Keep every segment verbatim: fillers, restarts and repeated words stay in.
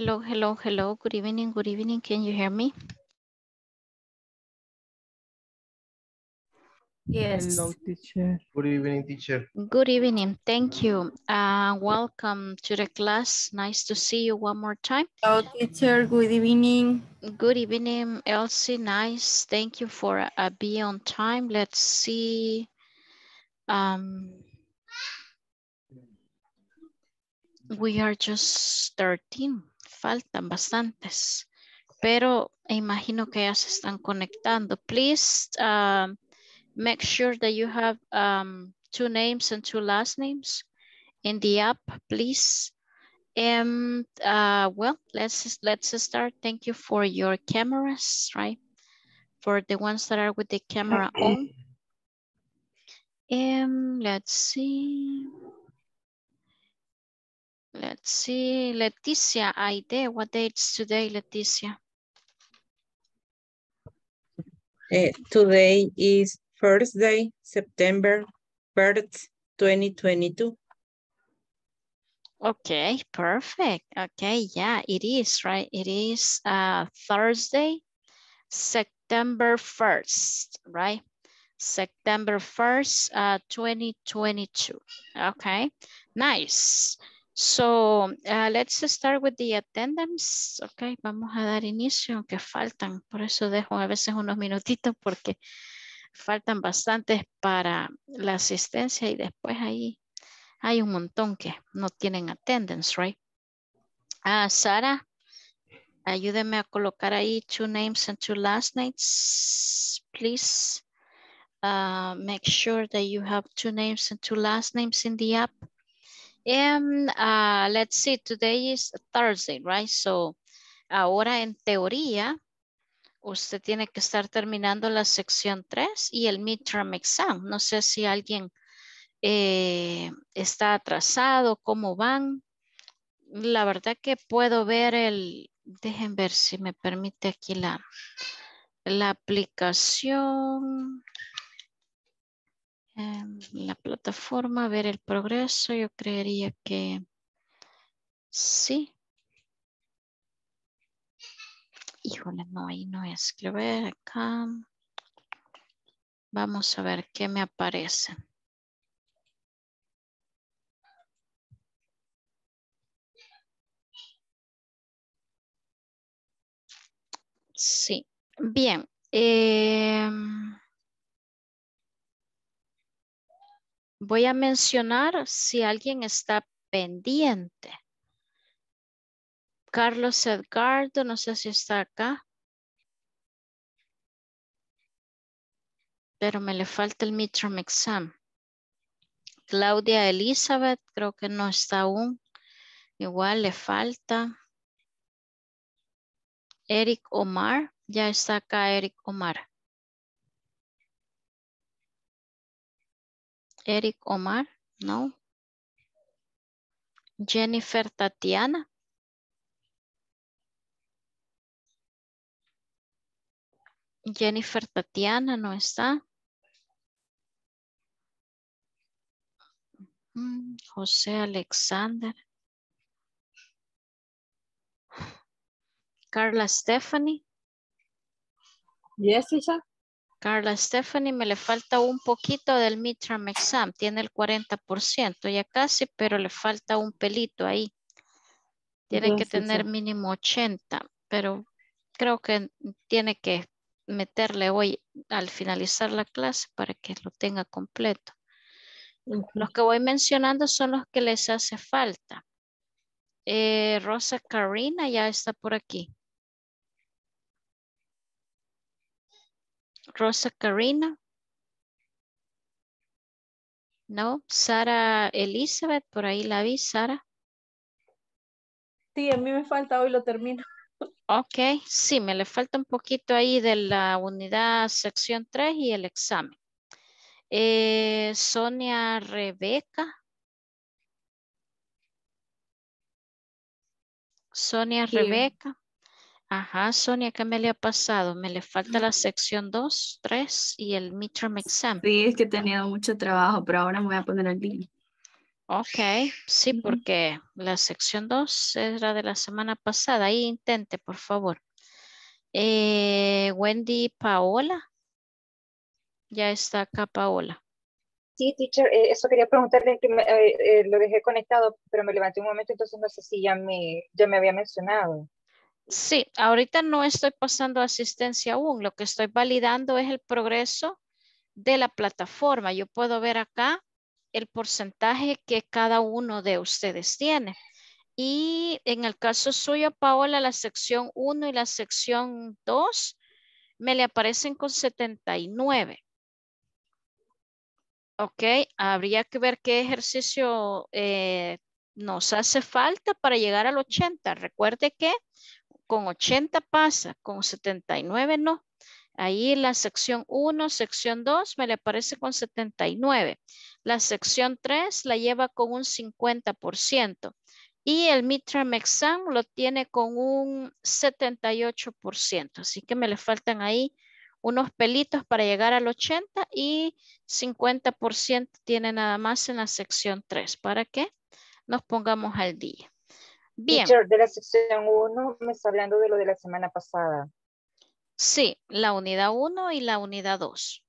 Hello, hello, hello. Good evening, good evening. Can you hear me? Yes. Hello, teacher. Good evening, teacher. Good evening. Thank you. Uh, welcome to the class. Nice to see you one more time. Hello, teacher. Good evening. Good evening, Elsie. Nice. Thank you for uh, being on time. Let's see. Um, we are just thirteen. Faltan bastantes. Pero imagino que ya se están conectando. Please um, make sure that you have um, two names and two last names in the app, please. And uh, well, let's, let's start. Thank you for your cameras, right? For the ones that are with the camera on. And let's see. Let's see, Leticia Aite, what date's today, Leticia? Uh, today is Thursday, September first, twenty twenty-two. Okay, perfect. Okay, yeah, it is, right? It is uh, Thursday, September first, right? September first, uh, twenty twenty-two. Okay, nice. So, uh, let's start with the attendance. Okay, vamos a dar inicio, aunque faltan. Por eso dejo a veces unos minutitos porque faltan bastantes para la asistencia y después ahí hay un montón que no tienen attendance, right? Ah, Sara, ayúdeme a colocar ahí two names and two last names, please. Uh, make sure that you have two names and two last names in the app. And uh, let's see, today is Thursday, right? So, ahora en teoría, usted tiene que estar terminando la sección tres y el midterm exam. No sé si alguien eh, está atrasado, cómo van. La verdad que puedo ver el... Dejen ver si me permite aquí la, la aplicación... la plataforma, ver el progreso, yo creería que sí. Híjole, no, ahí no es. Quiero ver acá. Vamos a ver qué me aparece. Sí, bien. Eh... Voy a mencionar si alguien está pendiente. Carlos Edgardo, no sé si está acá. Pero me le falta el midterm exam. Claudia Elizabeth, creo que no está aún. Igual le falta. Eric Omar, ya está acá Eric Omar. Eric Omar, no. Jennifer Tatiana. Jennifer Tatiana no está. Jose Alexander. Carla Stephanie. Yes, teacher. Carla Stephanie, me le falta un poquito del midterm exam, tiene el cuarenta por ciento ya casi, pero le falta un pelito ahí. Tiene que tener mínimo ochenta, pero creo que tiene que meterle hoy al finalizar la clase para que lo tenga completo. Los que voy mencionando son los que les hace falta. Eh, Rosa Karina ya está por aquí. Rosa Karina. No, Sara Elizabeth, por ahí la vi, Sara. Sí, a mí me falta, hoy lo termino. Ok, sí, me le falta un poquito ahí de la unidad sección tres y el examen. Eh, Sonia Rebecca. Sonia sí. Rebecca. Ajá, Sonia, ¿qué me le ha pasado? Me le falta la sección dos, tres y el midterm exam. Sí, es que he tenido mucho trabajo, pero ahora me voy a poner al día. Ok, sí, uh-huh. porque la sección dos era de la semana pasada. Ahí intente, por favor. Eh, Wendy Paola. Ya está acá Paola. Sí, teacher, eso quería preguntarle, que me, eh, eh, lo dejé conectado, pero me levanté un momento, entonces no sé si ya me, ya me había mencionado. Sí, ahorita no estoy pasando asistencia aún. Lo que estoy validando es el progreso de la plataforma. Yo puedo ver acá el porcentaje que cada uno de ustedes tiene. Y en el caso suyo, Paola, la sección uno y la sección dos me le aparecen con setenta y nueve. Ok, habría que ver qué ejercicio eh, nos hace falta para llegar al ochenta. Recuerde que con ochenta pasa, con setenta y nueve no. Ahí la sección uno, sección dos me le aparece con setenta y nueve. La sección tres la lleva con un cincuenta por ciento. Y el midterm exam lo tiene con un setenta y ocho por ciento. Así que me le faltan ahí unos pelitos para llegar al ochenta y cincuenta por ciento tiene nada más en la sección tres. ¿Para que nos pongamos al día? Bien. Teacher, de la sección uno me está hablando de lo de la semana pasada. Sí, la unidad uno y la unidad dos.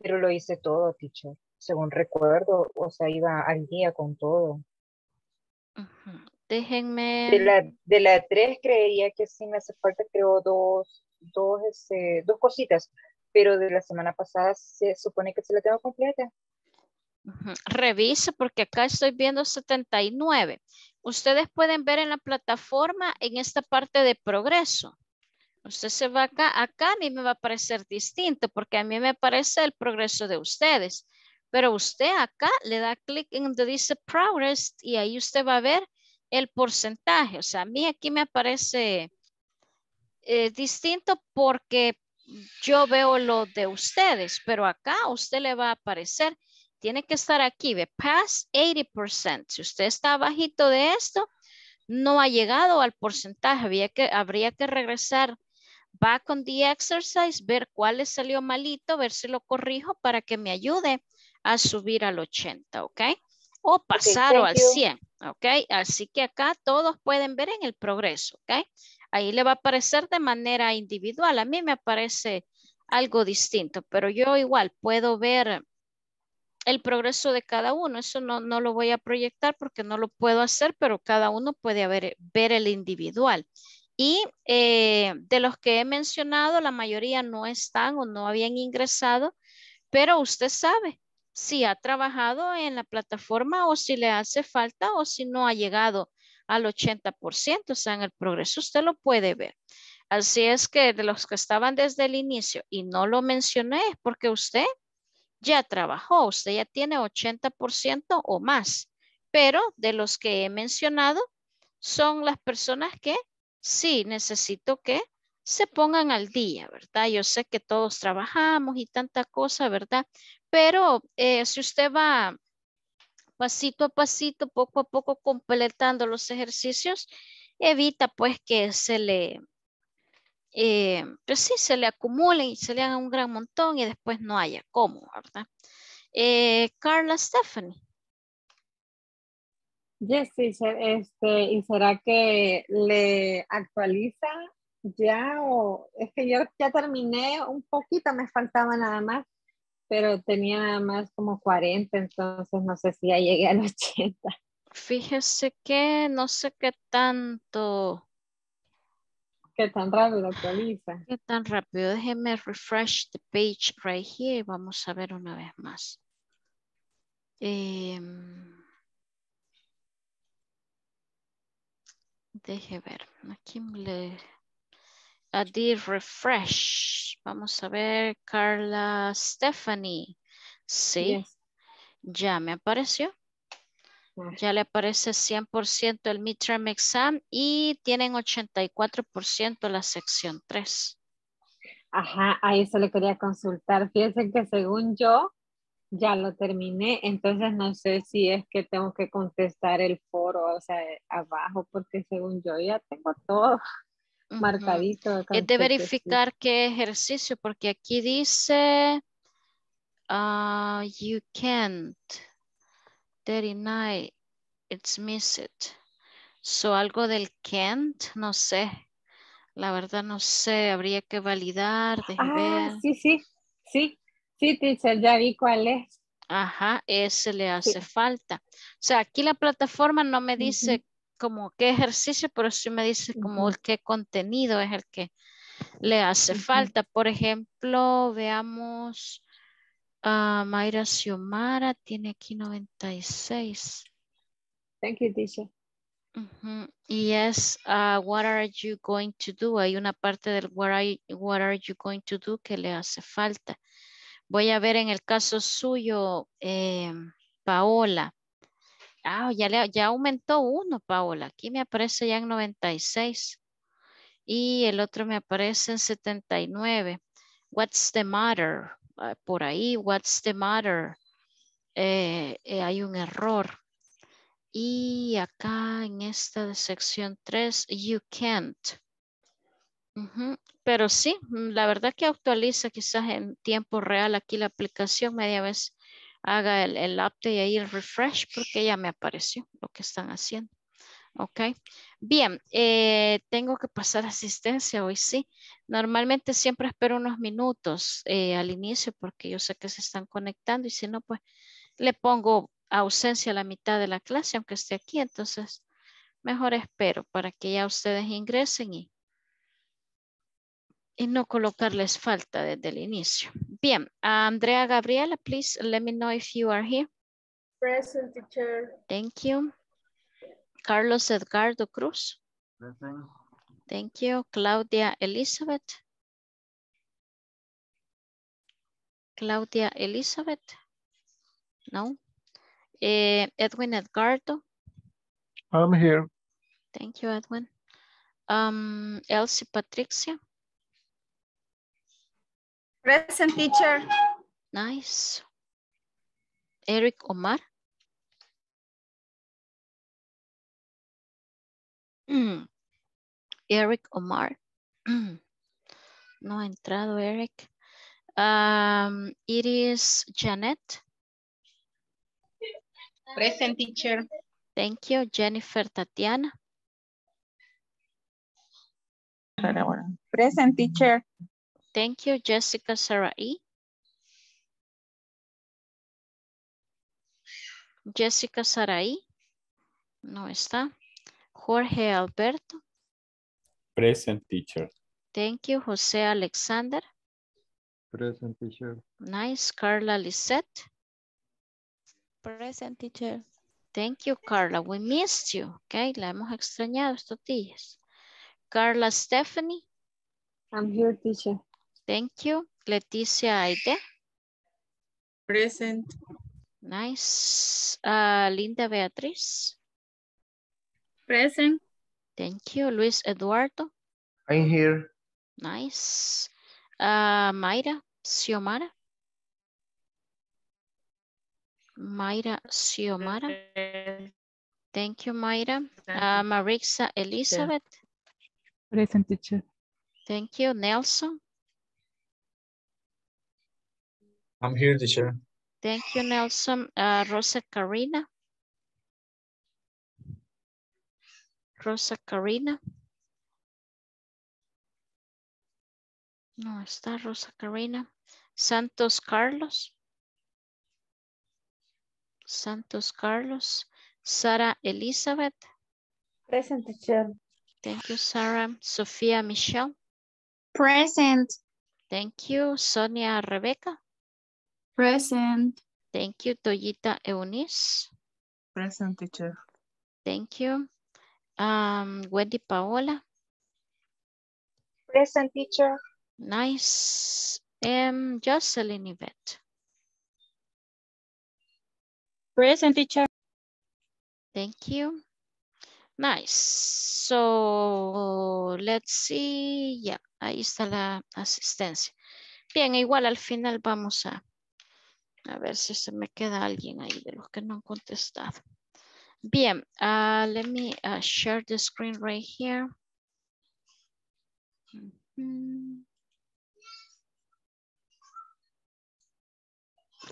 Pero lo hice todo, teacher. Según recuerdo, o sea, iba al día con todo. Uh-huh. Déjenme... De la, de la tres creía que sí me hace falta, creo, dos, dos, ese, dos cositas. Pero de la semana pasada se supone que se la tengo completa. Uh-huh. Revise, porque acá estoy viendo setenta y nueve. Ustedes pueden ver en la plataforma en esta parte de progreso. Usted se va acá, acá a mí me va a parecer distinto porque a mí me parece el progreso de ustedes. Pero usted acá le da clic en donde dice Progress y ahí usted va a ver el porcentaje. O sea, a mí aquí me aparece eh, distinto porque yo veo lo de ustedes. Pero acá a usted le va a aparecer, tiene que estar aquí, ve, Past ochenta por ciento. Si usted está abajito de esto, no ha llegado al porcentaje. Había que, habría que regresar. Back on the exercise, ver cuál le salió malito, ver si lo corrijo para que me ayude a subir al ochenta, ¿ok? O pasar okay, al cien, ¿ok? Así que acá todos pueden ver en el progreso, ¿ok? Ahí le va a aparecer de manera individual. A mí me aparece algo distinto, pero yo igual puedo ver el progreso de cada uno. Eso no, no lo voy a proyectar porque no lo puedo hacer, pero cada uno puede ver, ver el individual. Y eh, de los que he mencionado, la mayoría no están o no habían ingresado, pero usted sabe si ha trabajado en la plataforma o si le hace falta o si no ha llegado al ochenta por ciento, o sea, en el progreso usted lo puede ver. Así es que de los que estaban desde el inicio y no lo mencioné es porque usted ya trabajó, usted ya tiene ochenta por ciento o más, pero de los que he mencionado son las personas que sí, necesito que se pongan al día, ¿verdad? Yo sé que todos trabajamos y tanta cosa, ¿verdad? Pero eh, si usted va pasito a pasito, poco a poco completando los ejercicios, evita pues que se le, eh, pues sí, se le acumulen y se le hagan un gran montón y después no haya cómo, ¿verdad? Eh, Carla Stephanie. Yes, este, ¿y será que le actualiza ya? O es que yo ya terminé un poquito, me faltaba nada más, pero tenía nada más como cuarenta, entonces no sé si ya llegué al ochenta. Fíjese que no sé qué tanto. Qué tan rápido lo actualiza. Qué tan rápido, déjeme refresh the page right here y vamos a ver una vez más. Eh... Deje ver, aquí le di refresh. Vamos a ver, Carla Stephanie. Sí, yes. Ya me apareció. Yes. Ya le aparece cien por ciento el midterm exam y tienen ochenta y cuatro por ciento la sección tres. Ajá, a eso le quería consultar. Fíjense que según yo ya lo terminé, entonces no sé si es que tengo que contestar el foro, o sea, abajo, porque según yo ya tengo todo uh-huh. marcadito. Es de verificar sí. qué ejercicio, porque aquí dice, uh, you can't. thirty-nine, it's missed. So algo del can't, no sé. La verdad no sé, habría que validar. Ah, ver. sí, sí, sí, sí, teacher, ya vi cuál es. Ajá, ese le hace sí. falta. O sea, aquí la plataforma no me dice uh-huh. como qué ejercicio, pero sí me dice uh-huh. como el qué contenido es el que le hace uh-huh. falta. Por ejemplo, veamos, uh, Mayra Xiomara tiene aquí noventa y seis. Thank you, teacher. Uh-huh. Y es, uh, what are you going to do? Hay una parte del what are, what are you going to do que le hace falta. Voy a ver en el caso suyo, eh, Paola. Ah, ya, le, ya aumentó uno, Paola. Aquí me aparece ya en noventa y seis. Y el otro me aparece en setenta y nueve. What's the matter? Por ahí, what's the matter? Eh, eh, hay un error. Y acá en esta de sección tres, you can't. Uh-huh. Pero sí, la verdad que actualiza quizás en tiempo real aquí la aplicación. Media vez haga el, el update y ahí el refresh porque ya me apareció lo que están haciendo. Ok. Bien, eh, tengo que pasar asistencia hoy sí. Normalmente siempre espero unos minutos eh, al inicio porque yo sé que se están conectando y si no, pues le pongo ausencia a la mitad de la clase, aunque esté aquí, entonces mejor espero para que ya ustedes ingresen y, y no colocarles falta desde el inicio. Bien, Andrea Gabriela, please let me know if you are here. Present, teacher. Thank you. Carlos Edgardo Cruz. Present. Thank you. Claudia Elizabeth. Claudia Elizabeth. No. Eh, Edwin Edgardo. I'm here. Thank you, Edwin. Um, Elsie Patricia. Present, teacher. Nice. Eric Omar. Mm. Eric Omar. No ha entrado, Eric. Um, it is Janet. Present, teacher. Thank you. Jennifer Tatiana. Present, teacher. Thank you. Jessica Sarai. Jessica Sarai. No está. Jorge Alberto. Present, teacher. Thank you. Jose Alexander. Present, teacher. Nice. Carla Lisette. Present, teacher. Thank you, Carla. We missed you. Okay, la hemos extrañado estos días. Carla Stephanie. I'm here, teacher. Thank you. Leticia Aite. Present. Nice. Uh, Linda Beatriz. Present. Thank you. Luis Eduardo. I'm here. Nice. Uh, Mayra Xiomara. Mayra Xiomara. Thank you, Mayra. Uh, Marixa Elizabeth. Present, teacher. Thank you, Nelson. I'm here, teacher. Thank you, Nelson. Uh, Rosa Karina. Rosa Karina. No está Rosa Karina. Santos Carlos. Santos Carlos. Sara Elizabeth. Present, teacher. Thank you, Sara. Sophia Michelle. Present. Thank you. Sonia Rebecca. Present. Thank you. Toyita Eunice. Present, teacher. Thank you. Um, Wendy Paola. Present, teacher. Nice. Um, Jocelyn Yvette. Present, teacher. Thank you. Nice. So, let's see. Yeah, ahí está la asistencia. Bien, igual al final vamos a, a ver si se me queda alguien ahí de los que no han contestado. Bien, uh, let me uh, share the screen right here. Mm-hmm.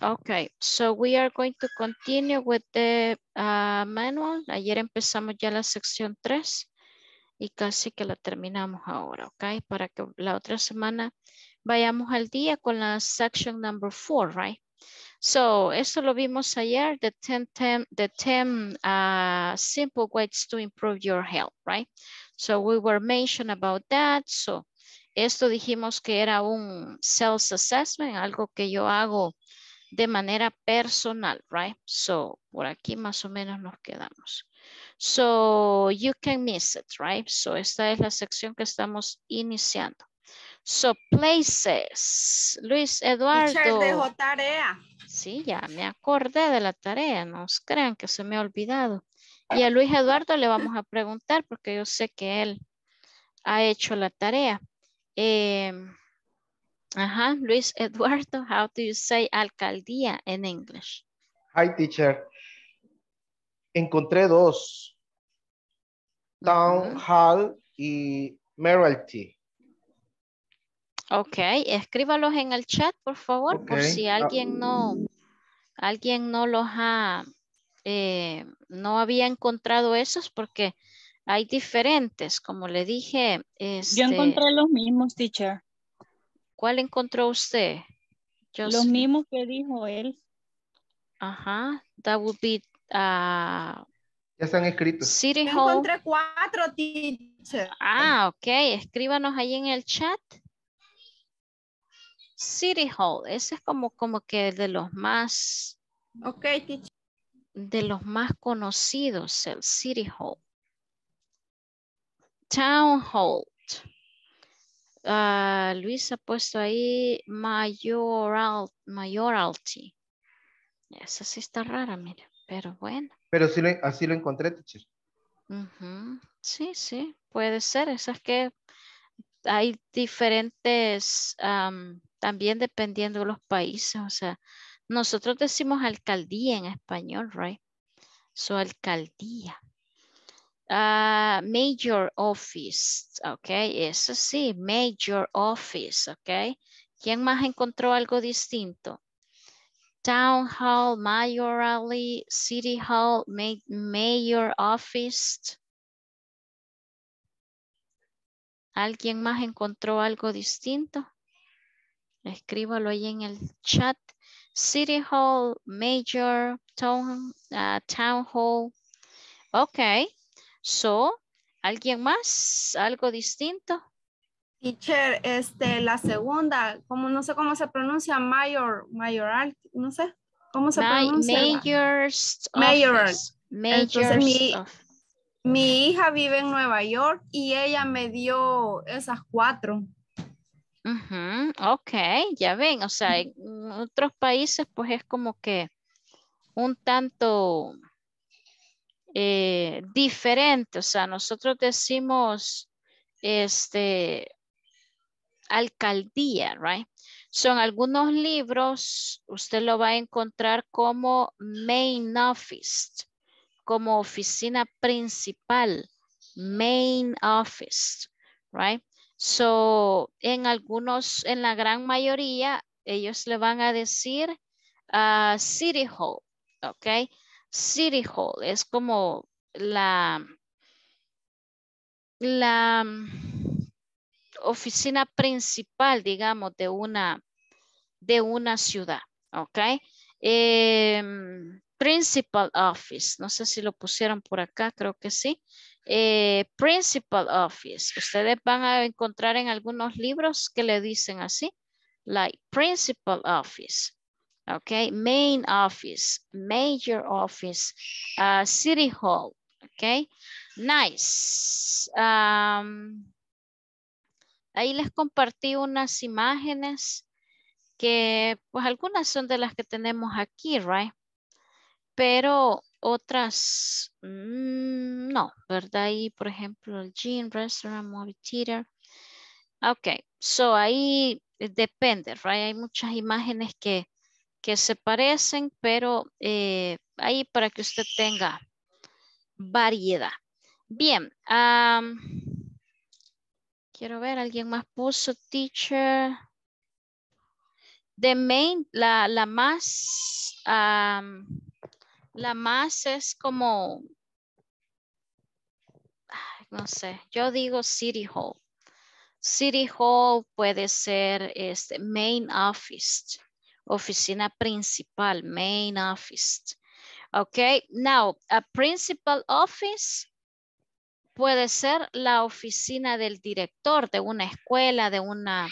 Okay, so we are going to continue with the uh, manual. Ayer empezamos ya la sección tres y casi que la terminamos ahora, okay? Para que la otra semana vayamos al día con la section number four, right? So, esto lo vimos ayer, the ten, ten, the ten uh, simple ways to improve your health, right? So, we were mentioned about that. So, esto dijimos que era un self-assessment, algo que yo hago de manera personal, right? So, por aquí más o menos nos quedamos. So, you can miss it, right? So, esta es la sección que estamos iniciando. So, places. Luis Eduardo. Teacher, dejó tarea. Sí, ya me acordé de la tarea. No os crean que se me ha olvidado. Y a Luis Eduardo le vamos a preguntar porque yo sé que él ha hecho la tarea. Eh, ajá, Luis Eduardo, how do you say alcaldía en English? Hi, teacher. Encontré dos. Town Hall y Meralty. Ok, escríbalos en el chat, por favor, okay. Por si alguien no, alguien no los ha, eh, no había encontrado esos, porque hay diferentes, como le dije. Este, yo encontré los mismos, teacher. ¿Cuál encontró usted? Yo los sé. mismos que dijo él. Ajá, that would be. Uh, ya están escritos. City Hall. Yo encontré cuatro, teacher. Ah, ok, escríbanos ahí en el chat. City Hall, ese es como, como que de los más, okay, teacher, de los más conocidos, el City Hall. Town Hall. Uh, Luis ha puesto ahí mayoral, mayoralty. Esa sí está rara, mira, pero bueno. Pero sí lo, así lo encontré, teacher. Uh-huh. Sí, sí, puede ser. Esas que hay diferentes... Um, también dependiendo de los países, o sea, nosotros decimos alcaldía en español, right? So, alcaldía. Uh, major office, ok, eso sí, major office, ok. ¿Quién más encontró algo distinto? Town hall, mayorally, city hall, ma mayor office. ¿Alguien más encontró algo distinto? Escríbalo ahí en el chat. City Hall, Major, Town, uh, Town Hall. Ok. So, ¿alguien más? ¿Algo distinto? Teacher, este, la segunda, como no sé cómo se pronuncia, Mayor, Mayoral, no sé. ¿Cómo se My, pronuncia? Mayor's Mayor. Entonces, mi, mi hija vive en Nueva York y ella me dio esas cuatro. Uh-huh. Ok, ya ven, o sea, en otros países pues es como que un tanto eh, diferente, o sea, nosotros decimos este alcaldía, right? Son algunos libros, usted lo va a encontrar como main office, como oficina principal, main office, right? So, en algunos, en la gran mayoría, ellos le van a decir uh, City Hall, ¿ok? City Hall es como la, la oficina principal, digamos, de una, de una ciudad, ¿ok? Eh, principal office, no sé si lo pusieron por acá, creo que sí. Eh, principal office, ustedes van a encontrar en algunos libros que le dicen así, like principal office, ok, main office, major office, uh, city hall, ok, nice. Um, ahí les compartí unas imágenes que pues algunas son de las que tenemos aquí, right, pero otras, mmm, no, ¿verdad? Ahí, por ejemplo, el gym, restaurant, movie theater. Ok, so ahí depende, right? Hay muchas imágenes que, que se parecen, pero eh, ahí para que usted tenga variedad. Bien, um, quiero ver, ¿alguien más puso, teacher? The main, la, la más, um, la más es como, no sé, yo digo City Hall. City Hall puede ser este main office, oficina principal, main office. Okay, now a principal office puede ser la oficina del director de una escuela, de una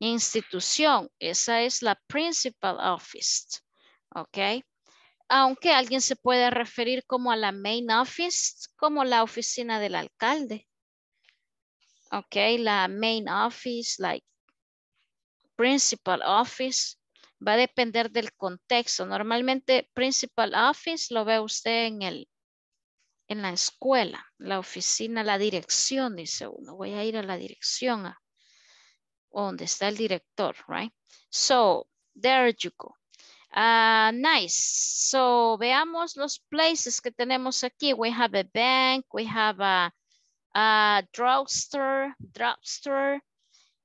institución. Esa es la principal office, ok. Aunque alguien se puede referir como a la main office, como la oficina del alcalde. Ok, la main office, like principal office, va a depender del contexto. Normalmente principal office lo ve usted en el en la escuela, la oficina, la dirección, dice uno. Voy a ir a la dirección a, donde está el director, right? So, there you go. Uh, nice. So, veamos los places que tenemos aquí. We have a bank, we have a, a drugstore, drugstore.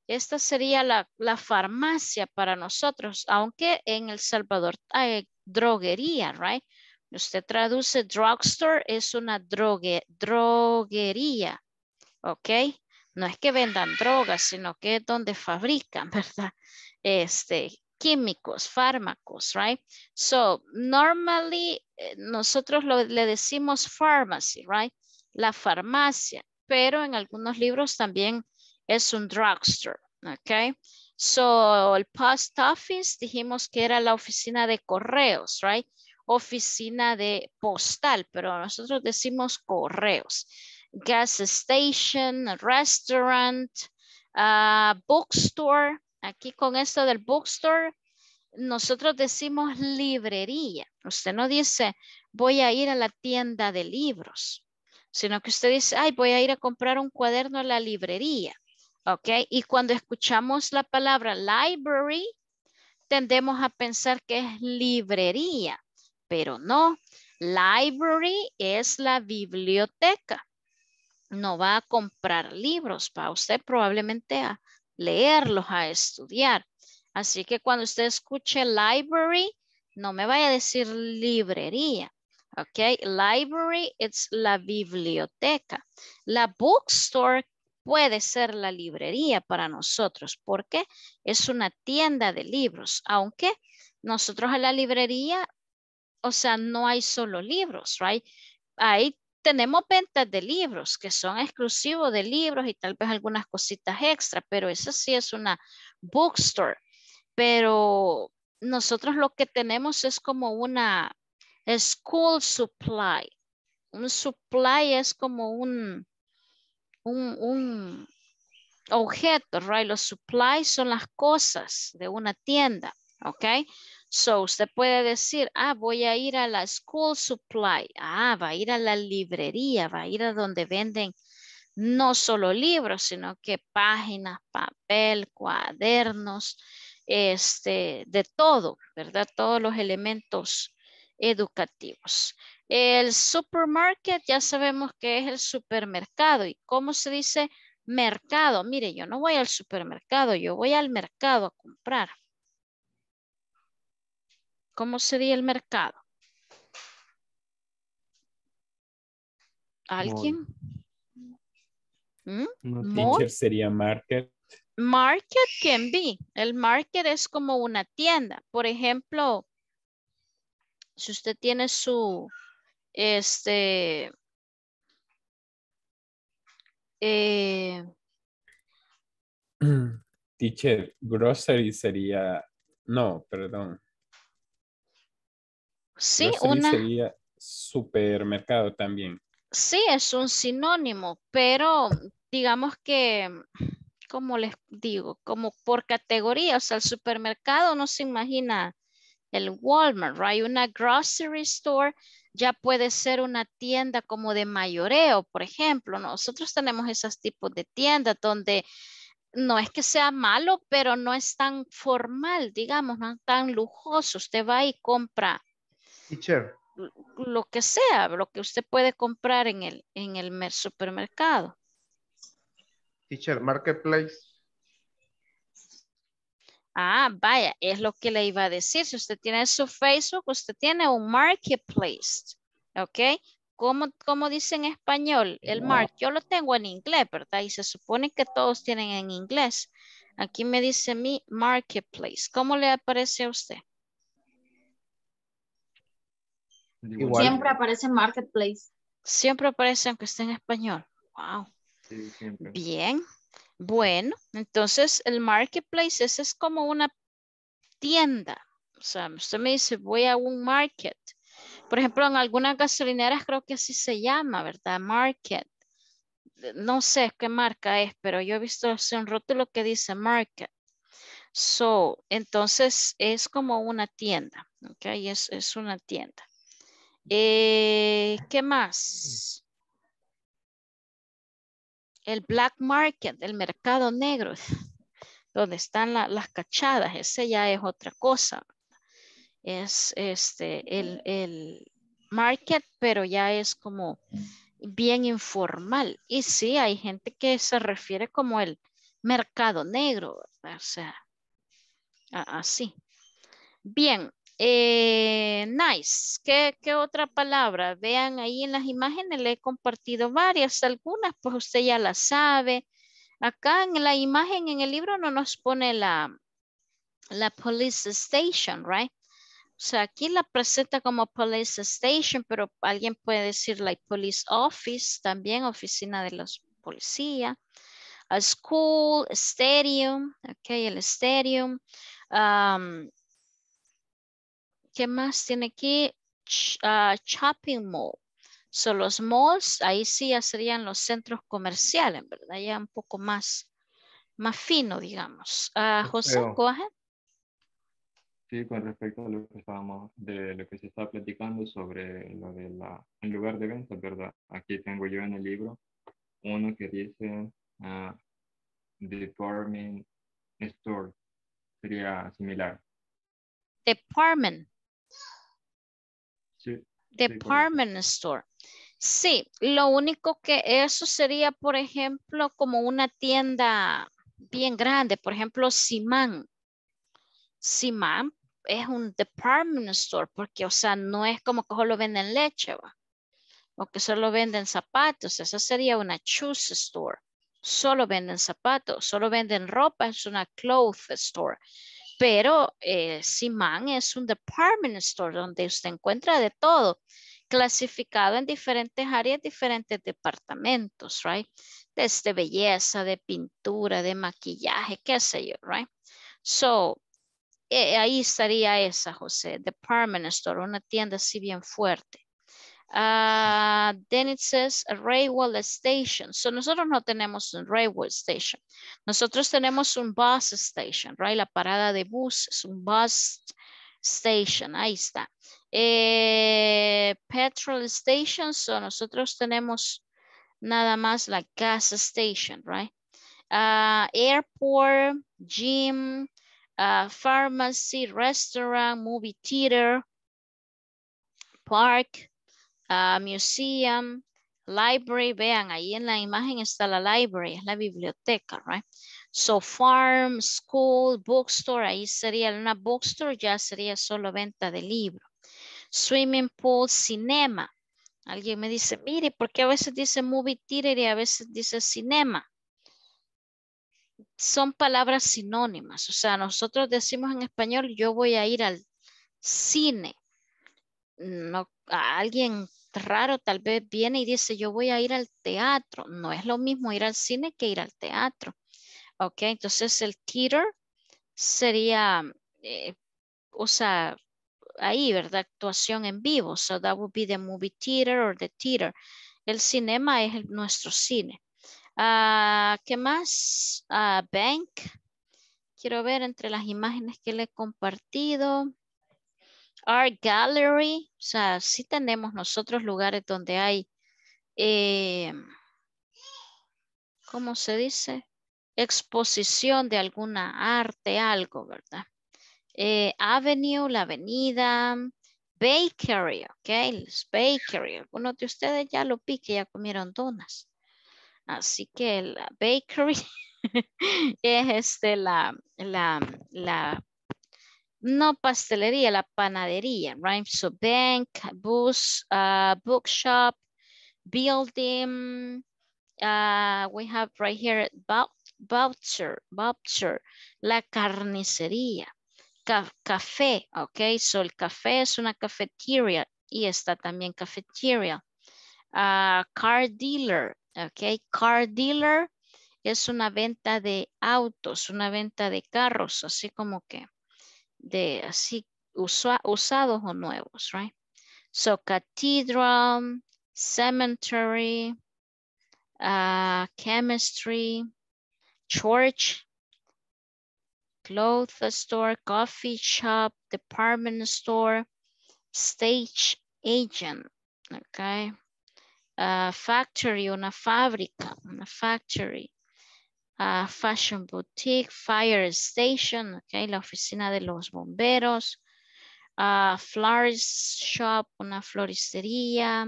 Esta sería la, la farmacia para nosotros, aunque en El Salvador hay droguería, right? Usted traduce drugstore, es una drogue, droguería, ¿ok? No es que vendan drogas, sino que es donde fabrican, ¿verdad? Este, químicos, fármacos, right? So, normally, nosotros lo, le decimos pharmacy, right? La farmacia, pero en algunos libros también es un drugstore, ¿ok? So, el post office, dijimos que era la oficina de correos, right? Oficina de postal, pero nosotros decimos correos. Gas station, restaurant, uh, bookstore. Aquí con esto del bookstore, nosotros decimos librería. Usted no dice, voy a ir a la tienda de libros, sino que usted dice, ay, voy a ir a comprar un cuaderno a la librería. ¿Ok? Y cuando escuchamos la palabra library, tendemos a pensar que es librería. Pero no, library es la biblioteca. No va a comprar libros, va usted probablemente a leerlos, a estudiar. Así que cuando usted escuche library, no me vaya a decir librería. Ok, library es la biblioteca. La bookstore puede ser la librería para nosotros porque es una tienda de libros. Aunque nosotros a la librería, o sea, no hay solo libros, right? Ahí tenemos ventas de libros que son exclusivos de libros y tal vez algunas cositas extra, pero eso sí es una bookstore. Pero nosotros lo que tenemos es como una school supply. Un supply es como un, un, un objeto, right? Los supplies son las cosas de una tienda, ¿ok? So, usted puede decir, ah, voy a ir a la school supply. Ah, va a ir a la librería, va a ir a donde venden no solo libros, sino que páginas, papel, cuadernos, este, de todo, ¿verdad? Todos los elementos educativos. El supermarket, ya sabemos que es el supermercado. ¿Y cómo se dice mercado? Mire, yo no voy al supermercado, yo voy al mercado a comprar. ¿Cómo sería el mercado? ¿Alguien? ¿Mm? No, teacher, sería market. Market can be. El market es como una tienda. Por ejemplo, si usted tiene su, este, eh, teacher, grocery sería, no, perdón. Sí, una... sería supermercado también. Sí, es un sinónimo, pero digamos que, como les digo, como por categoría, o sea, el supermercado no se imagina el Walmart, right? Una grocery store ya puede ser una tienda como de mayoreo, por ejemplo. Nosotros tenemos esos tipos de tiendas donde no es que sea malo, pero no es tan formal, digamos, no es tan lujoso. Usted va y compra teacher, lo que sea, lo que usted puede comprar en el, en el supermercado. Teacher, marketplace. Ah, vaya, es lo que le iba a decir. Si usted tiene su Facebook, usted tiene un marketplace, ¿ok? ¿Cómo, cómo dice en español el mark? Yo lo tengo en inglés, ¿verdad? Y se supone que todos tienen en inglés. Aquí me dice mi marketplace. ¿Cómo le aparece a usted? Igual. Siempre aparece marketplace. Siempre aparece aunque esté en español. Wow. Sí, siempre. Bien. Bueno, entonces el marketplace ese es como una tienda. O sea, usted me dice voy a un market. Por ejemplo, en algunas gasolineras creo que así se llama, ¿verdad? Market. No sé qué marca es, pero yo he visto hace un rótulo que dice market. So, entonces es como una tienda. Ok, es, es una tienda. Eh, ¿Qué más? El black market, el mercado negro, donde están la, las cachadas, ese ya es otra cosa. Es este el, el market, pero ya es como bien informal. Y sí, hay gente que se refiere como el mercado negro, ¿verdad? O sea, así. Bien, eh, nice. ¿Qué, qué otra palabra? Vean ahí en las imágenes, le he compartido varias. Algunas pues usted ya las sabe. Acá en la imagen, en el libro no nos pone la, la police station, right? O sea, aquí la presenta como police station, pero alguien puede decir like police office, también oficina de los policías. A school, stadium, ok, el stadium. Um, ¿Qué más tiene aquí? Ch uh, shopping mall. Son los malls, ahí sí ya serían los centros comerciales, ¿verdad? Ya un poco más, más fino, digamos. Uh, José, coge. Sí, con respecto a lo que estábamos, de lo que se está platicando sobre lo de la, el lugar de venta, ¿verdad? Aquí tengo yo en el libro uno que dice uh, department store. Sería similar. Department. Sí, department sí, store. Sí, lo único que eso sería, por ejemplo, como una tienda bien grande. Por ejemplo, Simán. Simán es un department store porque, o sea, no es como que solo venden leche, ¿va? O que solo venden zapatos. Esa sería una shoes store. Solo venden zapatos, solo venden ropa. Es una clothes store. Pero eh, Simán es un department store donde usted encuentra de todo, clasificado en diferentes áreas, diferentes departamentos, right? Desde belleza, de pintura, de maquillaje, qué sé yo, right? So, eh, ahí estaría esa, José, department store, una tienda así bien fuerte. Uh, then it says a railway station. So nosotros no tenemos un railway station. Nosotros tenemos un bus station, right? La parada de buses, un bus station. Ahí está. Eh, petrol station. So nosotros tenemos nada más la gas station, right? Uh, airport, gym, uh, pharmacy, restaurant, movie theater, park. Uh, museum, library, vean, ahí en la imagen está la library, es la biblioteca, right? So, farm, school, bookstore, ahí sería una bookstore, ya sería solo venta de libro. Swimming pool, cinema. Alguien me dice, mire, ¿por qué a veces dice movie theater y a veces dice cinema? Son palabras sinónimas, o sea, nosotros decimos en español, yo voy a ir al cine. No, alguien raro tal vez viene y dice yo voy a ir al teatro. No es lo mismo ir al cine que ir al teatro. Ok, entonces el theater sería, eh, o sea, ahí, ¿verdad? Actuación en vivo. So that would be the movie theater or the theater. El cinema es el, nuestro cine. Uh, ¿Qué más? Uh, bank. Quiero ver entre las imágenes que le he compartido. Art gallery, o sea, sí tenemos nosotros lugares donde hay, eh, ¿cómo se dice? Exposición de alguna arte, algo, ¿verdad? Eh, avenue, la avenida, bakery, ok, los bakery. Algunos de ustedes ya lo pique, ya comieron donas. Así que la bakery es este, la, la, la, no pastelería, la panadería, right? So bank, bus, uh, bookshop, building, uh, we have right here, voucher, voucher, la carnicería, ca café, okay? So el café es una cafetería y está también cafetería. Uh, car dealer, ok, car dealer es una venta de autos, una venta de carros, así como que de así usa, usados o nuevos, right? So cathedral, cemetery, uh, chemistry, church, clothes store, coffee shop, department store, stage agent, okay. Uh, factory, una fábrica, una factory, uh, fashion boutique, fire station, okay, la oficina de los bomberos, uh, florist shop, una floristería,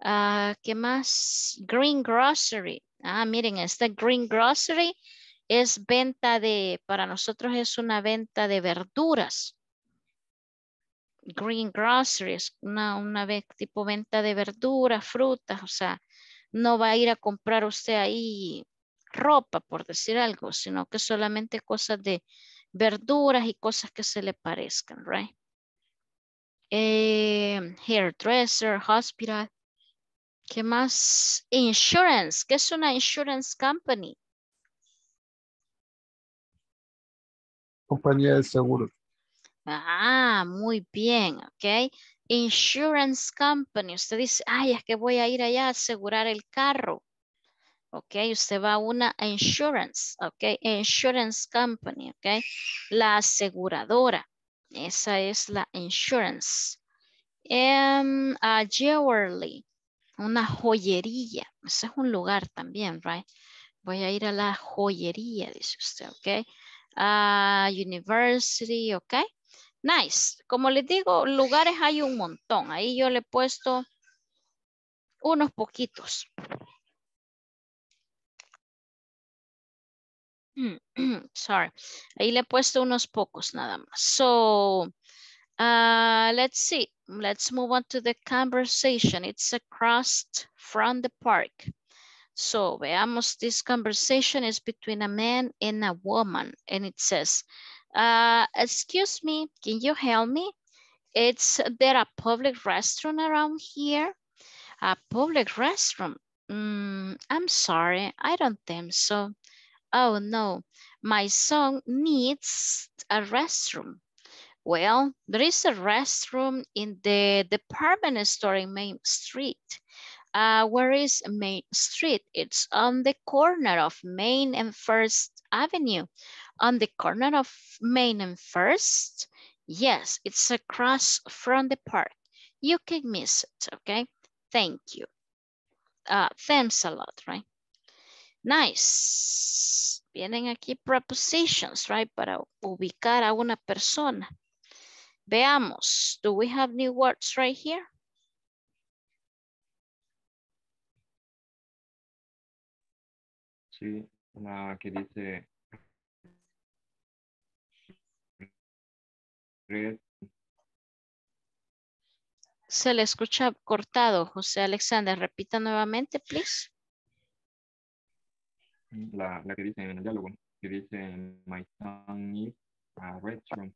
uh, ¿qué más? Green grocery, ah, miren, esta green grocery es venta de, para nosotros es una venta de verduras. Green groceries, una, una vez tipo venta de verduras, frutas, o sea, no va a ir a comprar usted ahí ropa, por decir algo, sino que solamente cosas de verduras y cosas que se le parezcan, right? Eh, hairdresser, hospital, ¿qué más? Insurance, ¿qué es una insurance company? Compañía de seguros. Ah, muy bien, ok. Insurance company, usted dice, ay, es que voy a ir allá a asegurar el carro. Ok, usted va a una insurance, ok. Insurance company, ok. La aseguradora, esa es la insurance. Um, uh, jewelry, una joyería, ese es un lugar también, right? Voy a ir a la joyería, dice usted, ok. Uh, university, ok. Nice. Como les digo, lugares hay un montón. Ahí yo le he puesto unos poquitos. Sorry. Ahí le he puesto unos pocos nada más. So, uh, let's see. Let's move on to the conversation. It's across from the park. So, veamos, this conversation is between a man and a woman. And it says... Uh, excuse me, can you help me? Is there a public restroom around here? A public restroom? Mm, I'm sorry, I don't think so. Oh no, my son needs a restroom. Well, there is a restroom in the department store in Main Street. Uh, where is Main Street? It's on the corner of Main and First Avenue. On the corner of Main and First? Yes, it's across from the park. You can miss it, okay? Thank you. Uh, thanks a lot, right? Nice. Vienen aquí prepositions, right? Para ubicar a una persona. Veamos, do we have new words right here? Sí, una que dice... Se le escucha cortado, José Alexander. Repita nuevamente, please. La, la que dice en el diálogo, que dice, my son needs a restroom.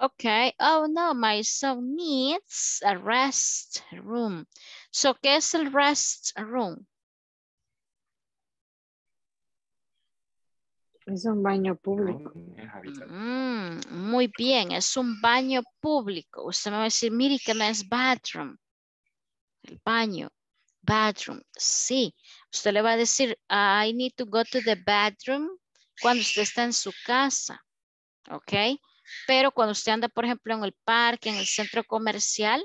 Ok, oh no, my son needs a rest room. So, ¿qué es el rest room? Es un baño público. Mm, muy bien, es un baño público. Usted me va a decir, mire que no es bathroom. El baño, bathroom, sí. Usted le va a decir, I need to go to the bathroom cuando usted está en su casa, ¿ok? Pero cuando usted anda, por ejemplo, en el parque, en el centro comercial,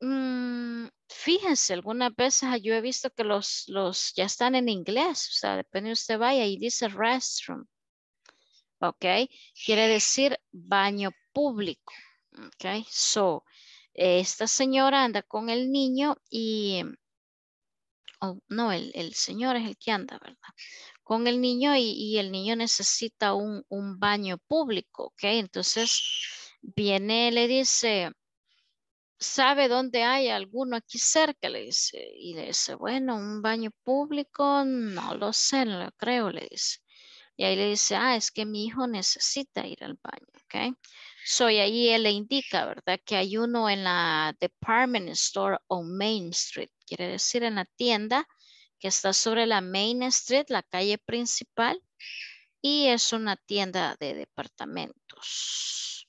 mmm, fíjense, algunas veces yo he visto que los, los ya están en inglés, o sea, depende de usted vaya y dice restroom, ok, quiere decir baño público, ok, so, esta señora anda con el niño y, oh, no, el, el señor es el que anda, ¿verdad? con el niño y, y el niño necesita un, un baño público, ¿ok? Entonces viene, le dice, ¿sabe dónde hay alguno aquí cerca? Le dice, y le dice, bueno, un baño público, no lo sé, no lo creo, le dice. Y ahí le dice, ah, es que mi hijo necesita ir al baño, ¿ok? So, y ahí él le indica, ¿verdad? Que hay uno en la department store on Main Street. Quiere decir en la tienda que está sobre la Main Street, la calle principal. Y es una tienda de departamentos.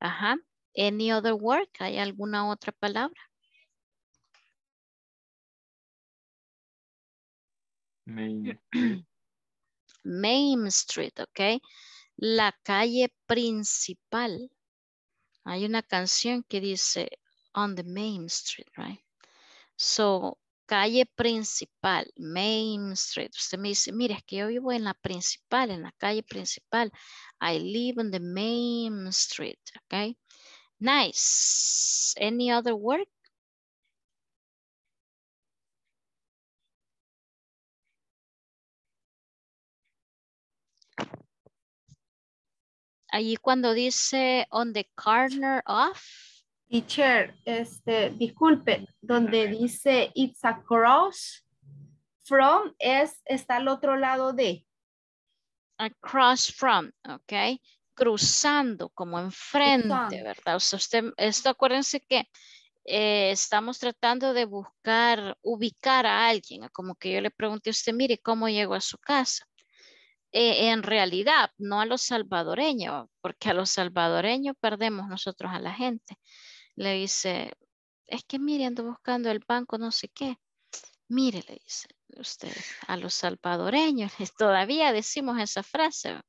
Ajá. Any other word? ¿Hay alguna otra palabra? Main Street. Main Street, ok. La calle principal. Hay una canción que dice on the Main Street, right? So, calle principal, Main Street. Usted me dice, mire, es que yo vivo en la principal, en la calle principal. I live on the Main Street, ok. Nice. Any other word? Allí cuando dice on the corner of. Teacher, este, disculpe, donde dice it's across from, es, está al otro lado de. Across from, ok. Cruzando, como enfrente, cruzando, ¿verdad? O sea, usted, esto acuérdense que eh, estamos tratando de buscar, ubicar a alguien. Como que yo le pregunté a usted, mire, ¿cómo llego a su casa? Eh, en realidad, no a los salvadoreños, porque a los salvadoreños perdemos nosotros a la gente. Le dice, es que mire, ando buscando el banco no sé qué. Mire, le dice usted, a los salvadoreños todavía decimos esa frase.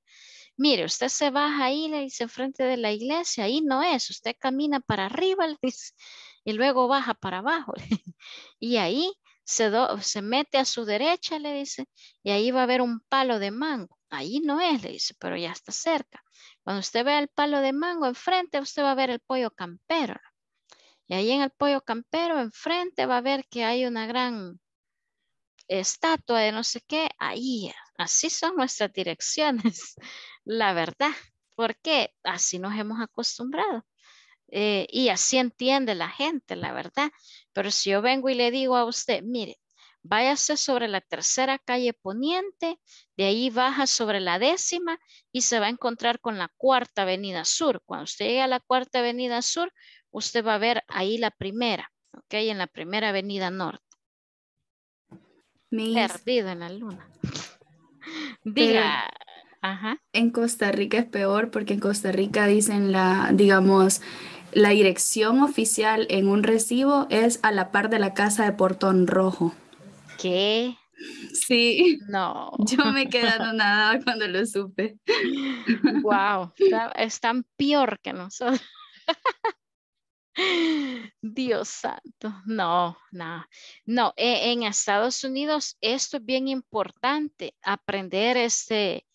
Mire, usted se baja ahí, le dice, enfrente de la iglesia, ahí no es. Usted camina para arriba, le dice, y luego baja para abajo. Y ahí se, do, se mete a su derecha, le dice, y ahí va a haber un palo de mango. Ahí no es, le dice, pero ya está cerca. Cuando usted vea el palo de mango enfrente, usted va a ver el pollo campero. Y ahí en el pollo campero, enfrente, va a ver que hay una gran estatua de no sé qué. Ahí, así son nuestras direcciones, la verdad, porque así nos hemos acostumbrado. Eh, y así entiende la gente, la verdad. Pero si yo vengo y le digo a usted, mire, váyase sobre la tercera calle poniente, de ahí baja sobre la décima y se va a encontrar con la cuarta avenida sur. Cuando usted llegue a la cuarta avenida sur, usted va a ver ahí la primera, ok, en la primera avenida norte. Mis... Perdido en la luna. Diga... Pero... Ajá. En Costa Rica es peor porque en Costa Rica dicen la, digamos, la dirección oficial en un recibo es a la par de la casa de Portón Rojo. ¿Qué? Sí. No. Yo me quedé anonadada cuando lo supe. Wow, es tan peor que nosotros. Dios santo. No, no, no. En Estados Unidos esto es bien importante, aprender este...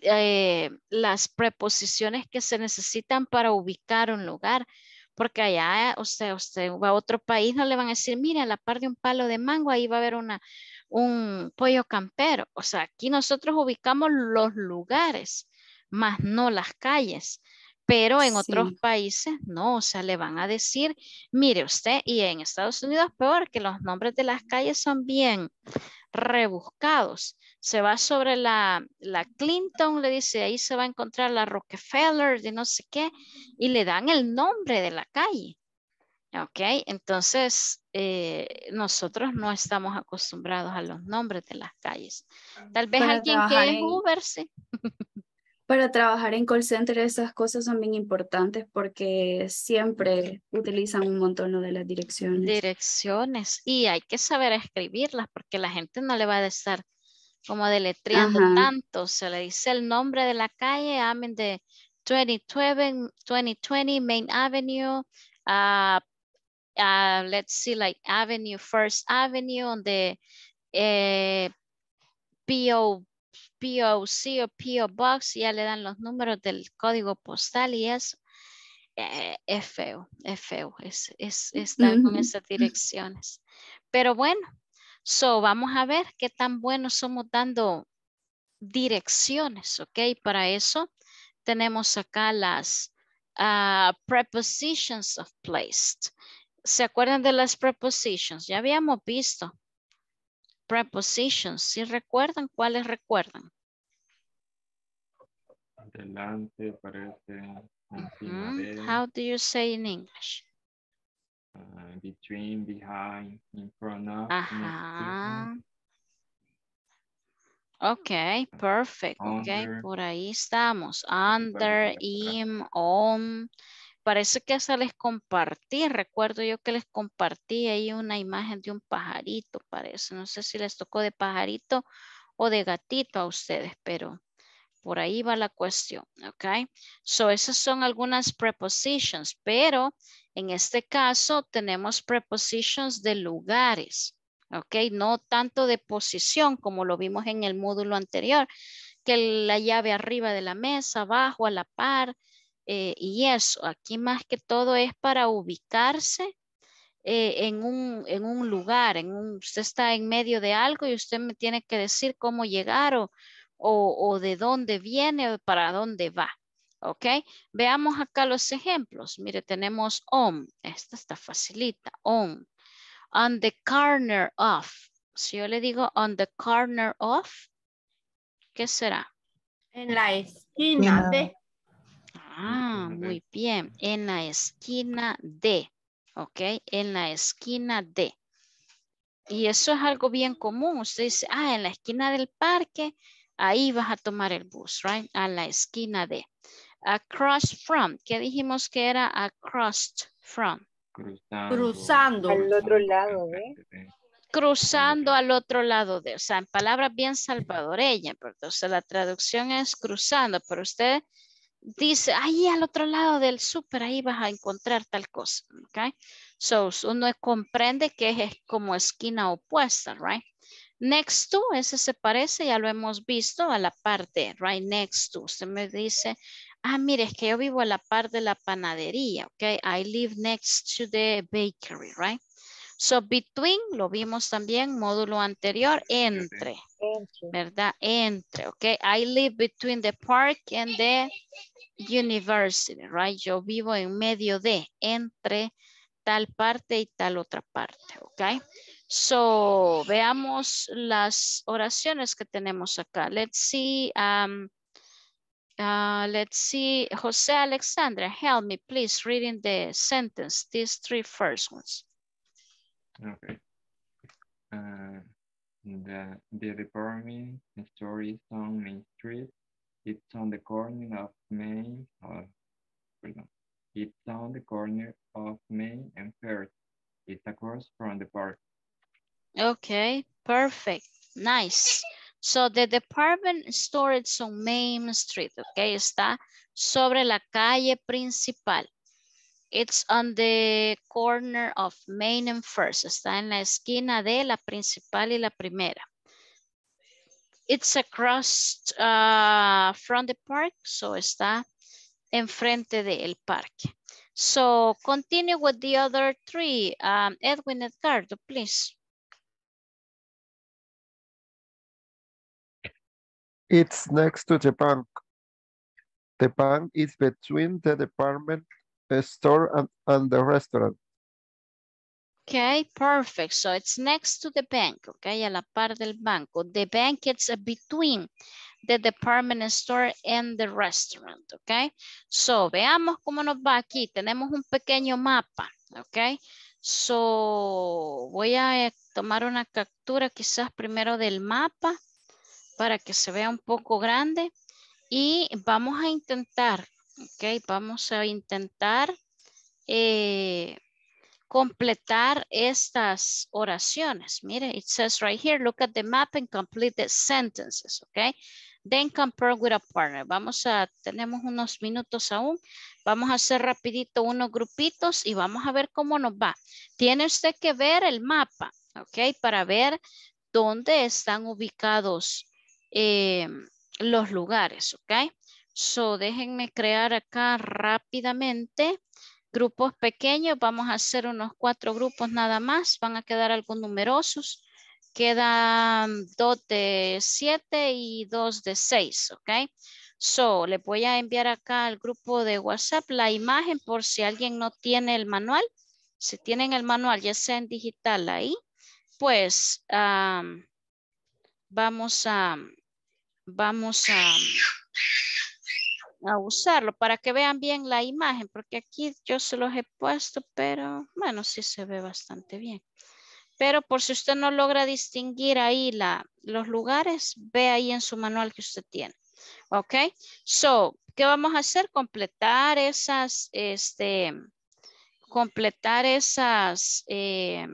Eh, las preposiciones que se necesitan para ubicar un lugar, porque allá usted, usted va a otro país, no le van a decir, mira, a la par de un palo de mango ahí va a haber una, un pollo campero. O sea, aquí nosotros ubicamos los lugares, más no las calles, pero en sí. Otros países no, o sea, le van a decir, mire usted, y en Estados Unidos peor, que los nombres de las calles son bien rebuscados. Se va sobre la, la Clinton, le dice, ahí se va a encontrar la Rockefeller de no sé qué, y le dan el nombre de la calle. Ok, entonces eh, nosotros no estamos acostumbrados a los nombres de las calles. Tal vez para alguien que es en, Uber, sí. Para trabajar en call center esas cosas son bien importantes porque siempre utilizan un montón de las direcciones. Direcciones, y hay que saber escribirlas porque la gente no le va a estar como deletreando tanto, se le dice el nombre de la calle, I'm in the twenty twenty Main Avenue, uh, uh, let's see, like Avenue, First Avenue, on the eh, P O, P O C o P O Box, ya le dan los números del código postal y eso, eh, es feo, es feo, es, es, estar con esas direcciones, pero bueno. So, vamos a ver qué tan buenos somos dando direcciones, ¿ok? Para eso tenemos acá las uh, prepositions of placed. ¿Se acuerdan de las prepositions? Ya habíamos visto prepositions. ¿Sí recuerdan? ¿Cuáles recuerdan? Delante, parece, encima uh-huh. de. How do you say in English? Uh, between, behind, in front of. Ajá. Ok, perfect. Under, ok, por ahí estamos. Under, im, on. Parece que hasta les compartí. Recuerdo yo que les compartí ahí una imagen de un pajarito, parece. No sé si les tocó de pajarito o de gatito a ustedes, pero por ahí va la cuestión, ¿ok? So, esas son algunas prepositions, pero en este caso tenemos prepositions de lugares, ¿ok? No tanto de posición como lo vimos en el módulo anterior, que la llave arriba de la mesa, abajo, a la par, eh, y eso. Aquí más que todo es para ubicarse eh, en, un, en un lugar. En un, usted está en medio de algo y usted me tiene que decir cómo llegar o O, o de dónde viene o para dónde va, ¿ok? Veamos acá los ejemplos. Mire, tenemos on. Esta está facilita. On. On the corner of. Si yo le digo on the corner of, ¿qué será? En la esquina de. Ah, muy bien. En la esquina de. ¿Ok? En la esquina de. Y eso es algo bien común. Usted dice, ah, en la esquina del parque. Ahí vas a tomar el bus, right? A la esquina de. Across from. ¿Qué dijimos que era across from? Cruzando. Cruzando. Al otro lado de. Cruzando al otro lado de. O sea, en palabras bien salvadoreñas, ¿verdad? O sea, la traducción es cruzando, pero usted dice, ahí al otro lado del súper, ahí vas a encontrar tal cosa, ¿ok? So, uno comprende que es como esquina opuesta, right? Next to, ese se parece, ya lo hemos visto, a la par de, right next to. Usted me dice, ah, mire, es que yo vivo a la par de la panadería, ok. I live next to the bakery, right. So, between, lo vimos también, módulo anterior, entre, ¿verdad? Entre, ok. I live between the park and the university, right. Yo vivo en medio de, entre tal parte y tal otra parte, ok. So, veamos las oraciones que tenemos acá. Let's see, um, uh, let's see, Jose Alexander, help me please reading the sentence, these three first ones. Okay. Uh, the, the department store is on Main Street. It's on the corner of Main, or, pardon, it's on the corner of Main and First. It's across from the park. Okay, perfect, nice. So the department store is on Main Street, okay, está sobre la calle principal. It's on the corner of Main and First, está en la esquina de la principal y la primera. It's across uh, from the park, so está enfrente del parque. So continue with the other three. Um, Edwin Edgardo, please. It's next to the bank. The bank is between the department store and, and the restaurant. Okay, perfect. So it's next to the bank, okay, a la par del banco. The bank is between the department store and the restaurant, okay. So veamos cómo nos va aquí. Tenemos un pequeño mapa, okay. So voy a tomar una captura quizás primero del mapa, para que se vea un poco grande y vamos a intentar, ok, vamos a intentar eh, completar estas oraciones. Mire, it says right here, look at the map and complete the sentences, ok, then compare with a partner. Vamos a, tenemos unos minutos aún, vamos a hacer rapidito unos grupitos y vamos a ver cómo nos va. Tiene usted que ver el mapa, ok, para ver dónde están ubicados Eh, los lugares, ok. So déjenme crear acá rápidamente grupos pequeños. Vamos a hacer unos cuatro grupos nada más. Van a quedar algo numerosos Quedan dos de siete y dos de seis, ¿ok? So, le voy a enviar acá al grupo de WhatsApp la imagen por si alguien no tiene el manual. Si tienen el manual, ya sea en digital ahí, pues um, vamos a, vamos a, a usarlo para que vean bien la imagen, porque aquí yo se los he puesto, pero bueno, sí se ve bastante bien. Pero por si usted no logra distinguir ahí la, los lugares, ve ahí en su manual que usted tiene. Ok, so, ¿qué vamos a hacer? Completar esas, este, completar esas eh,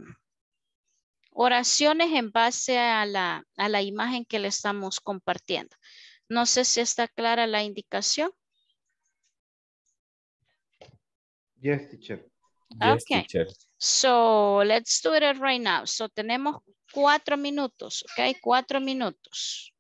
oraciones en base a la, a la imagen que le estamos compartiendo. No sé si está clara la indicación. Yes, teacher. Yes, okay, teacher. So, let's do it right now. So, tenemos cuatro minutos, ok, cuatro minutos.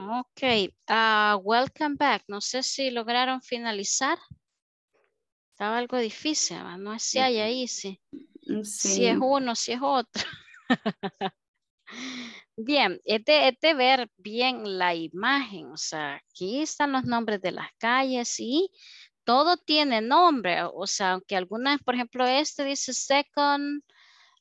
Ok, uh, welcome back. No sé si lograron finalizar. Estaba algo difícil, ¿verdad? No sé si hay ahí, sí. Sí. Si es uno, si es otro. Bien, este, este ver bien la imagen. O sea, aquí están los nombres de las calles y todo tiene nombre. O sea, aunque algunas, por ejemplo, este dice Second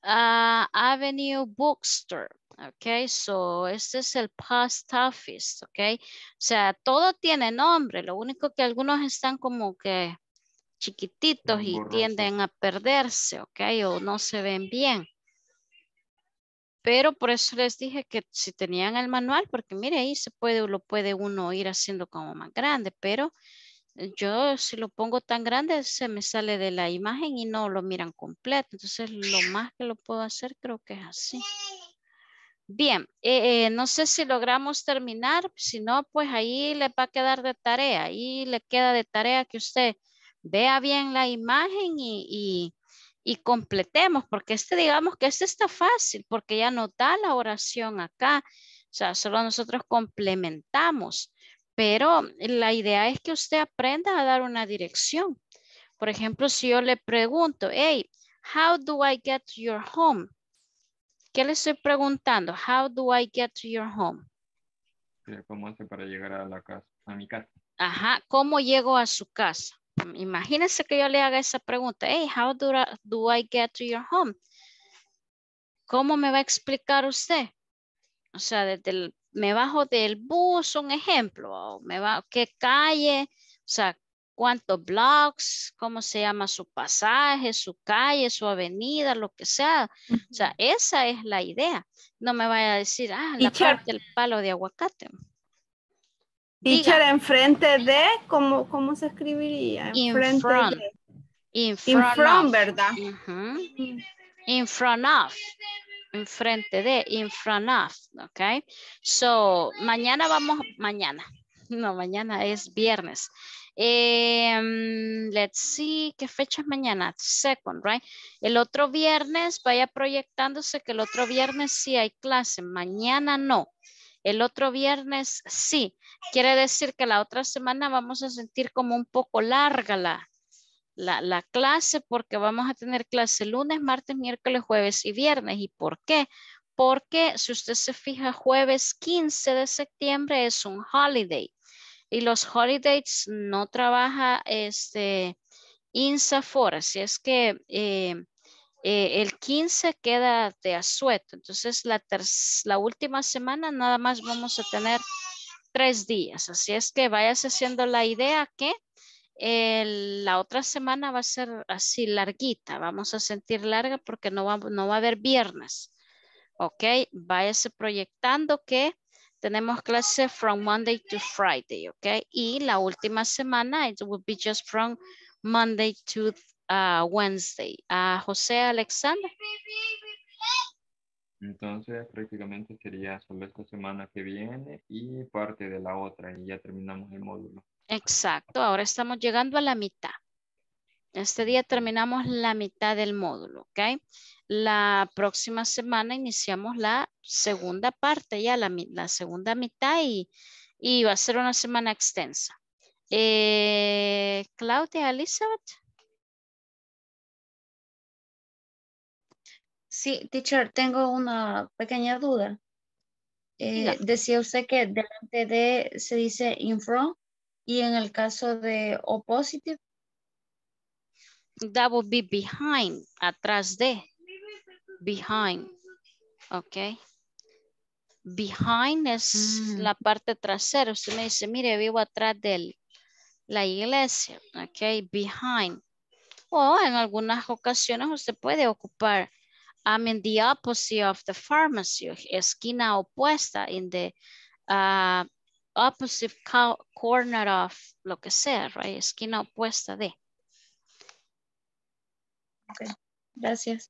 uh, Avenue Bookstore. Ok, so este es el post office. Ok, o sea, todo tiene nombre. Lo único que algunos están como que chiquititos y tienden a perderse, ok, o no se ven bien. Pero por eso les dije que si tenían el manual, porque mire ahí se puede, lo puede uno ir haciendo como más grande, pero yo si lo pongo tan grande se me sale de la imagen y no lo miran completo, entonces lo más que lo puedo hacer creo que es así. Bien, eh, eh, no sé si logramos terminar, si no pues ahí le va a quedar de tarea, ahí le queda de tarea que usted vea bien la imagen y, y, y completemos, porque este digamos que este está fácil, porque ya nos da la oración acá, o sea, solo nosotros complementamos, pero la idea es que usted aprenda a dar una dirección. Por ejemplo, si yo le pregunto, hey, how do I get to your home? ¿Qué le estoy preguntando? How do I get to your home? ¿Cómo hace para llegar a la casa, a mi casa? Ajá, ¿cómo llego a su casa? Imagínense que yo le haga esa pregunta. Hey, how do I, do I get to your home? ¿Cómo me va a explicar usted? O sea, desde el, me bajo del bus, un ejemplo. O me va, ¿qué calle? O sea, ¿cuántos blocks? ¿Cómo se llama su pasaje, su calle, su avenida, lo que sea? O sea, esa es la idea. No me vaya a decir, ah, la parte del palo de aguacate. Teacher, enfrente de, ¿cómo, cómo se escribiría? Enfrente de. In front, in front ¿verdad? Uh-huh. In front of. Enfrente de, in front of, ¿ok? So, mañana vamos, mañana. No, mañana es viernes. Eh, let's see, ¿qué fecha es mañana? Second, right? El otro viernes, vaya proyectándose que el otro viernes sí hay clase, mañana no. El otro viernes sí. Quiere decir que la otra semana vamos a sentir como un poco larga la, la, la clase porque vamos a tener clase lunes, martes, miércoles, jueves y viernes. ¿Y por qué? Porque si usted se fija, jueves quince de septiembre es un holiday. Y los holidays no trabaja este INSAFORP. Así es que eh, Eh, el quince queda de asueto. Entonces la, la última semana nada más vamos a tener tres días. Así es que vayas haciendo la idea que eh, la otra semana va a ser así larguita. Vamos a sentir larga porque no va, no va a haber viernes. Ok, váyase proyectando que tenemos clase from Monday to Friday. Ok, y la última semana it will be just from Monday to Uh, Wednesday. Uh, Jose Alexander. Entonces prácticamente sería solo esta semana que viene y parte de la otra y ya terminamos el módulo. Exacto, ahora estamos llegando a la mitad. Este día terminamos la mitad del módulo, ¿ok? La próxima semana iniciamos la segunda parte, ya la, la segunda mitad y, y va a ser una semana extensa. Eh, Claudia Elizabeth. Sí, teacher, tengo una pequeña duda. Eh, decía usted que delante de se dice in front y en el caso de opposite. That would be behind, atrás de. Behind, ok. Behind es mm. la parte trasera. Usted me dice, mire, vivo atrás de la iglesia, ok, behind. O en algunas ocasiones usted puede ocupar I'm in the opposite of the pharmacy, esquina opuesta, in the uh, opposite co corner of lo que sea, right? Esquina opuesta de. Okay, gracias.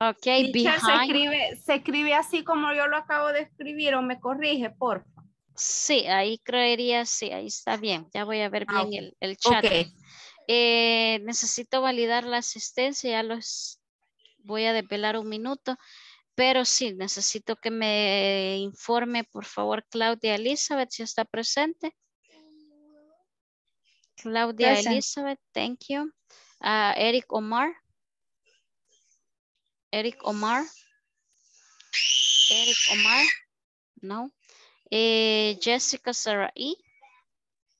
Ok, behind. Se escribe, se escribe así como yo lo acabo de escribir o me corrige, por favor. Sí, ahí creería, sí, ahí está bien. Ya voy a ver ah, bien okay. el, el chat. Okay. Eh, necesito validar la asistencia, ya los voy a desvelar un minuto, Pero sí, necesito que me informe, por favor, Claudia Elizabeth, si está presente. Claudia present. Elizabeth, thank you. Uh, Eric Omar. Eric Omar. Eric Omar. No. Uh, Jessica Sarai.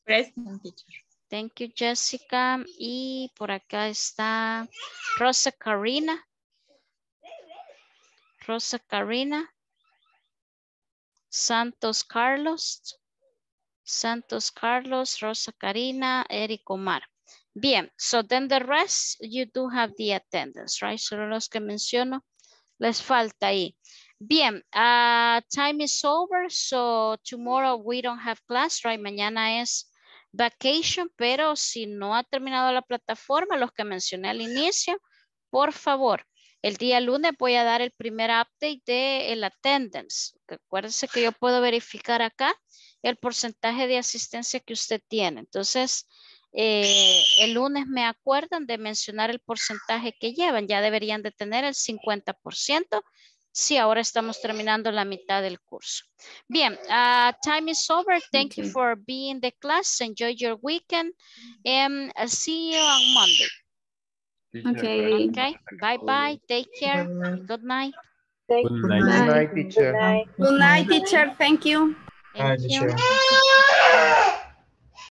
Present, teacher. Thank you, Jessica. Y por acá está Rosa Karina. Rosa Karina. Santos Carlos. Santos Carlos, Rosa Karina, Eric Omar. Bien, so then the rest, you do have the attendance, right? Solo los que menciono, les falta ahí. Bien, uh, time is over, so tomorrow we don't have class, right? Mañana es vacation, pero si no ha terminado la plataforma, los que mencioné al inicio, por favor, el día lunes voy a dar el primer update de el attendance. Acuérdense que yo puedo verificar acá el porcentaje de asistencia que usted tiene. Entonces, eh, el lunes me acuerdan de mencionar el porcentaje que llevan. Ya deberían de tener el cincuenta por ciento. Sí, ahora estamos terminando la mitad del curso. Bien, uh, time is over. Thank okay. you for being in the class. Enjoy your weekend. And I'll see you on Monday. Okay. Okay. Bye-bye. Take care. Good night. Good night. Good night, teacher. Good night, teacher. Thank you. Thank you.